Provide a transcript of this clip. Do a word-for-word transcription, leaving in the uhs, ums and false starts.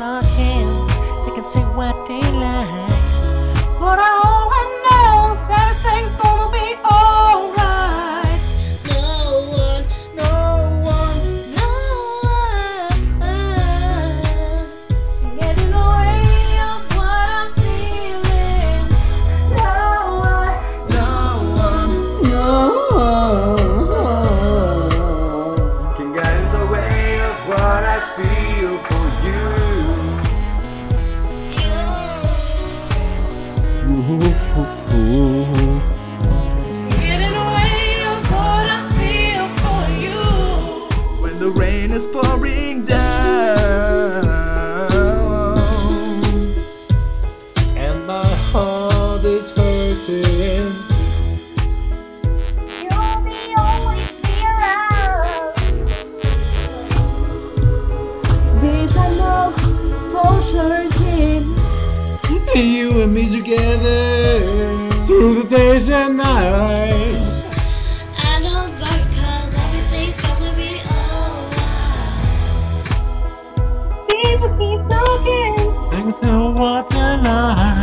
talking, they can say what they like, but I hope I know everything's gonna be alright. No one, no one, no one get in the way of what I'm feeling. No one, no one, no one can get in the way of what I feel for you. Get in the way of what I feel for you. When the rain is pouring down and my heart is hurting, you're the only hero. This I know for certain. You and me together through the days and nights. I don't fight cause everything's gonna be alright. People keep talking, I can tell what they like.